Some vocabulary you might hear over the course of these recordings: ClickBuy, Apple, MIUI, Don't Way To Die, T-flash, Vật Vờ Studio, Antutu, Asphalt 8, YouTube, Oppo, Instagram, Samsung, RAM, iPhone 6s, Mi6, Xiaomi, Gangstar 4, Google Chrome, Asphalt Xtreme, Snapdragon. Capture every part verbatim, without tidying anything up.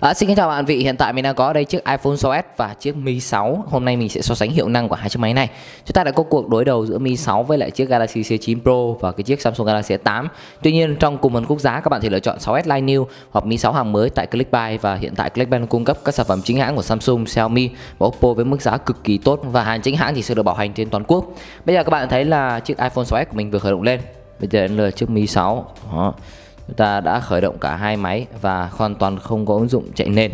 À, xin kính chào bạn vị, hiện tại mình đang có ở đây chiếc iPhone sáu S và chiếc Mi sáu. Hôm nay mình sẽ so sánh hiệu năng của hai chiếc máy này. Chúng ta đã có cuộc đối đầu giữa Mi sáu với lại chiếc Galaxy C chín Pro và cái chiếc Samsung Galaxy S tám. Tuy nhiên trong cùng một khúc giá, các bạn thì lựa chọn sáu S Line New hoặc Mi sáu hàng mới tại ClickBuy, và hiện tại ClickBuy cung cấp các sản phẩm chính hãng của Samsung, Xiaomi và Oppo với mức giá cực kỳ tốt, và hàng chính hãng thì sẽ được bảo hành trên toàn quốc. Bây giờ các bạn thấy là chiếc iPhone sáu S của mình vừa khởi động lên. Bây giờ đến lượt chiếc Mi sáu. Đó, chúng ta đã khởi động cả hai máy và hoàn toàn không có ứng dụng chạy nền.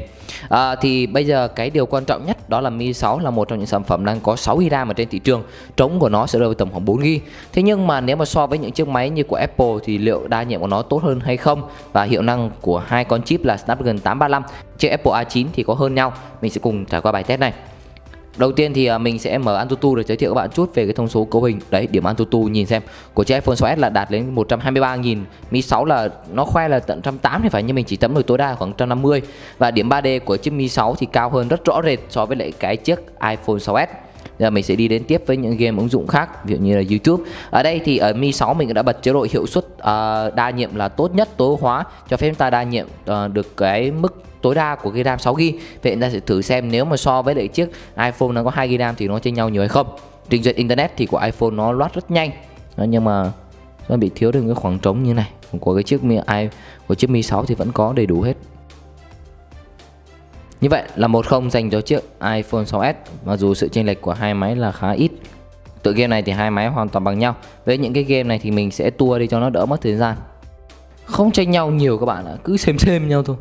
À, thì bây giờ cái điều quan trọng nhất đó là Mi sáu là một trong những sản phẩm đang có sáu gi-ga-bai RAM ở trên thị trường. Trống của nó sẽ rơi vào tầm khoảng bốn gi-ga-bai. Thế nhưng mà nếu mà so với những chiếc máy như của Apple thì liệu đa nhiệm của nó tốt hơn hay không, và hiệu năng của hai con chip là Snapdragon tám ba lăm, chiếc Apple A chín thì có hơn nhau. Mình sẽ cùng trải qua bài test này. Đầu tiên thì mình sẽ mở Antutu để giới thiệu các bạn chút về cái thông số cấu hình. Đấy, điểm Antutu nhìn xem, của chiếc iPhone sáu S là đạt đến một trăm hai mươi ba nghìn, Mi sáu là nó khoe là tận một trăm tám mươi thì phải, nhưng mình chỉ tấm được tối đa khoảng một trăm năm mươi. Và điểm ba D của chiếc Mi sáu thì cao hơn rất rõ rệt so với lại cái chiếc iPhone sáu S. Giờ mình sẽ đi đến tiếp với những game ứng dụng khác, ví dụ như là YouTube. Ở đây thì ở Mi sáu mình đã bật chế độ hiệu suất uh, đa nhiệm là tốt nhất, tối ưu hóa, cho phép chúng ta đa nhiệm uh, được cái mức tối đa của cái RAM sáu gi-ga-bai. Vậy chúng ta sẽ thử xem nếu mà so với lại chiếc iPhone nó có hai gi-ga-bai RAM thì nó chênh nhau nhiều hay không. Trình duyệt internet thì của iPhone nó loát rất nhanh. Đó, nhưng mà nó bị thiếu đến cái khoảng trống như này. Của cái chiếc Mi i của chiếc Mi sáu thì vẫn có đầy đủ hết. Như vậy là một không dành cho chiếc iPhone sáu S, mặc dù sự chênh lệch của hai máy là khá ít. Tựa game này thì hai máy hoàn toàn bằng nhau. Với những cái game này thì mình sẽ tua đi cho nó đỡ mất thời gian. Không chênh nhau nhiều các bạn ạ, cứ xem xem nhau thôi.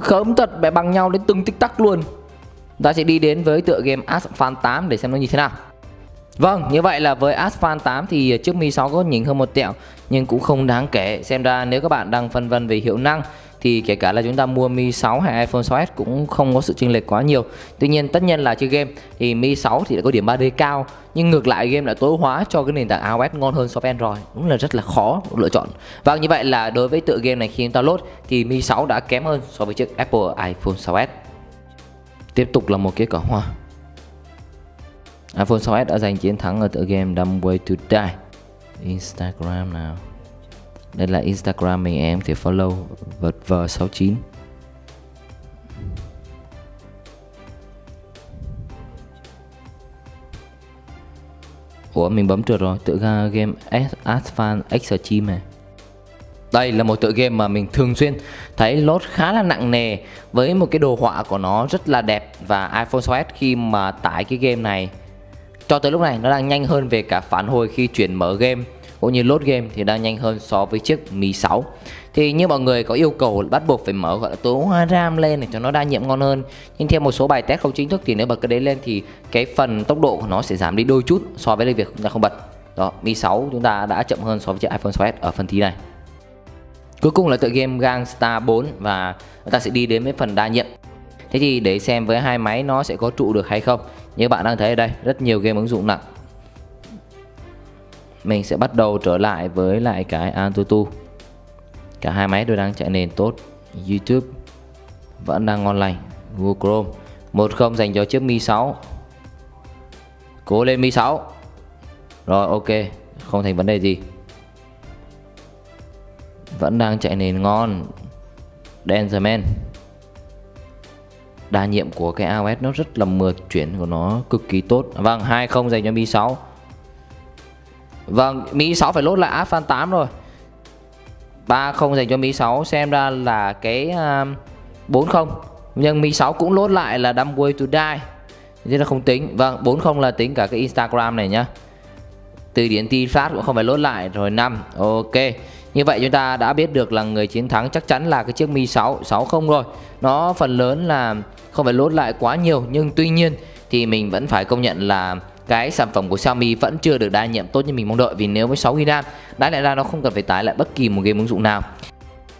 Khớm thật bẻ bằng nhau đến từng tích tắc luôn. Ta sẽ đi đến với tựa game Asphalt tám để xem nó như thế nào. Vâng, như vậy là với Asphalt tám thì chiếc Mi sáu có nhỉnh hơn một tẹo, nhưng cũng không đáng kể. Xem ra nếu các bạn đang phân vân về hiệu năng thì kể cả là chúng ta mua Mi sáu hay iPhone sáu S cũng không có sự chênh lệch quá nhiều. Tuy nhiên tất nhiên là chơi game thì Mi sáu thì đã có điểm ba D cao, nhưng ngược lại game lại tối hóa cho cái nền tảng iOS ngon hơn so với Android. Đúng là rất là khó lựa chọn. Và như vậy là đối với tựa game này khi chúng ta load thì Mi sáu đã kém hơn so với chiếc Apple iPhone sáu S. Tiếp tục là một cái cỏ hoa. iPhone sáu S đã giành chiến thắng ở tựa game Don't Way To Die. Instagram nào. Đây là Instagram mình, em thì follow vật vờ sáu chín. Ủa, mình bấm trượt rồi, tựa game Asphalt Xtreme này. Đây là một tựa game mà mình thường xuyên thấy load khá là nặng nề, với một cái đồ họa của nó rất là đẹp, và iPhone sáu S khi mà tải cái game này cho tới lúc này nó đang nhanh hơn về cả phản hồi khi chuyển mở game cũng như load game thì đang nhanh hơn so với chiếc Mi sáu. Thì như mọi người có yêu cầu bắt buộc phải mở gọi là tối ưu RAM lên để cho nó đa nhiệm ngon hơn. Nhưng theo một số bài test không chính thức thì nếu bật cái đấy lên thì cái phần tốc độ của nó sẽ giảm đi đôi chút so với việc chúng ta không bật. Đó, Mi sáu chúng ta đã chậm hơn so với chiếc iPhone sáu S ở phần thi này. Cuối cùng là tựa game Gangstar bốn, và chúng ta sẽ đi đến với phần đa nhiệm. Thế thì để xem với hai máy nó sẽ có trụ được hay không. Như bạn đang thấy ở đây, rất nhiều game ứng dụng nặng. Mình sẽ bắt đầu trở lại với lại cái Antutu. Cả hai máy đều đang chạy nền tốt. YouTube vẫn đang ngon lành. Google Chrome một không dành cho chiếc Mi sáu. Cố lên Mi sáu. Rồi, ok, không thành vấn đề gì. Vẫn đang chạy nền ngon. Dangerman. Đa nhiệm của cái iOS nó rất là mượt, chuyển của nó cực kỳ tốt. Vâng, hai không dành cho Mi sáu. Vâng, Mi sáu phải lốt lại Asphalt tám rồi. Ba không dành cho Mi sáu, xem ra là cái bốn không. Nhưng Mi sáu cũng lốt lại là Dumb Way To Die, thế là không tính. Vâng, bốn không là tính cả cái Instagram này nhá. Từ điển T-flash cũng không phải lốt lại. Rồi năm, ok. Như vậy chúng ta đã biết được là người chiến thắng chắc chắn là cái chiếc Mi sáu, sáu không rồi. Nó phần lớn là không phải lốt lại quá nhiều. Nhưng tuy nhiên thì mình vẫn phải công nhận là cái sản phẩm của Xiaomi vẫn chưa được đa nhiệm tốt như mình mong đợi, vì nếu với sáu gi-ga-bai RAM đáng lẽ ra nó không cần phải tải lại bất kỳ một game ứng dụng nào.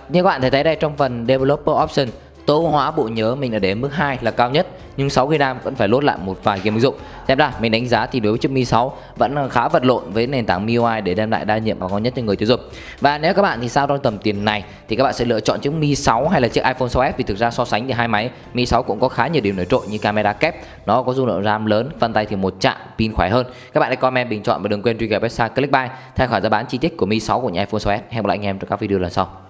Như các bạn thấy đây, trong phần Developer Option, tối ưu hóa bộ nhớ mình đã đến mức hai là cao nhất, nhưng sáu gi-ga-bai RAM vẫn phải lốt lại một vài game ứng dụng. Xem ra mình đánh giá thì đối với chiếc Mi sáu vẫn khá vật lộn với nền tảng em i u i để đem lại đa nhiệm và ngon nhất cho người tiêu dùng. Và nếu các bạn thì sao trong tầm tiền này thì các bạn sẽ lựa chọn chiếc Mi sáu hay là chiếc iPhone sáu S, vì thực ra so sánh thì hai máy Mi sáu cũng có khá nhiều điểm nổi trội như camera kép, nó có dung lượng RAM lớn, vân tay thì một chạm, pin khỏe hơn. Các bạn hãy comment bình chọn và đừng quên truy cập website ClickBuy, tham khảo giá bán chi tiết của Mi sáu của nhà iPhone sáu S. Hẹn gặp lại anh em trong các video lần sau.